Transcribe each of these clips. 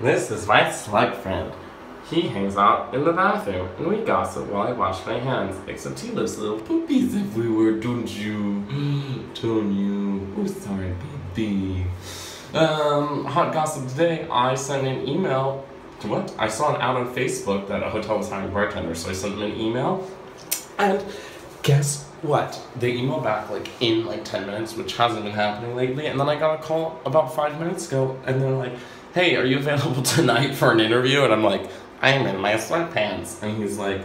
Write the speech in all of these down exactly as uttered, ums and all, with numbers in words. This is my slug friend. He hangs out in the bathroom, and we gossip while I wash my hands, except he lives little poopies everywhere, don't you? Don't you? Oh, sorry, baby. Um, hot gossip today, I sent an email. What? I saw an ad on Facebook that a hotel was hiring bartenders, so I sent them an email. And guess what? They emailed back like in like ten minutes, which hasn't been happening lately. And then I got a call about five minutes ago, and they're like, hey, are you available tonight for an interview? And I'm like, I'm in my sweatpants. And he's like,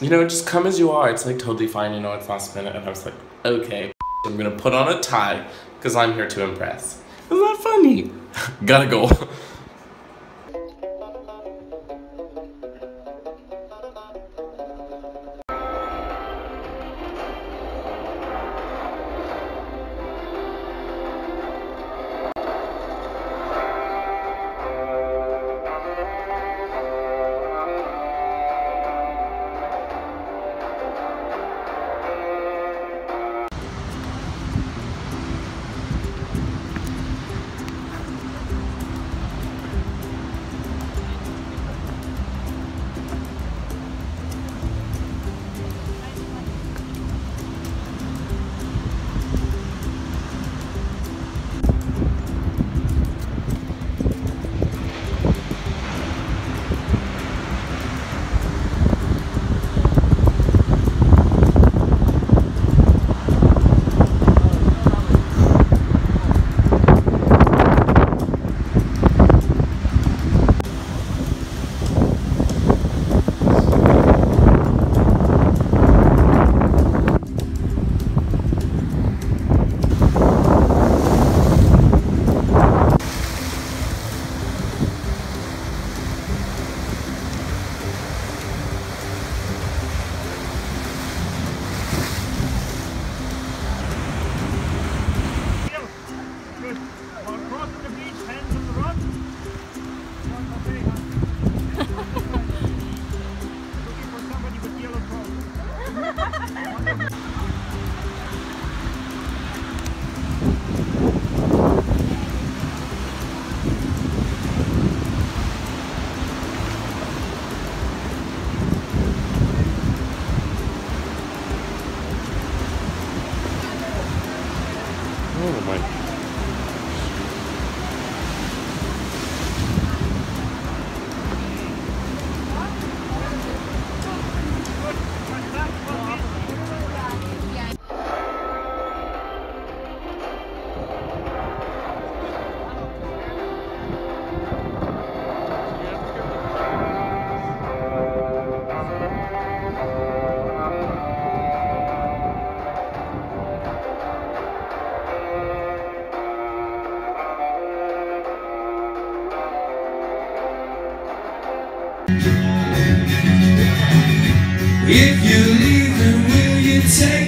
you know, just come as you are. It's like totally fine, you know, it's last minute. And I was like, okay, I'm gonna put on a tie because I'm here to impress. Isn't that funny? Gotta go. If you leave, then will you take?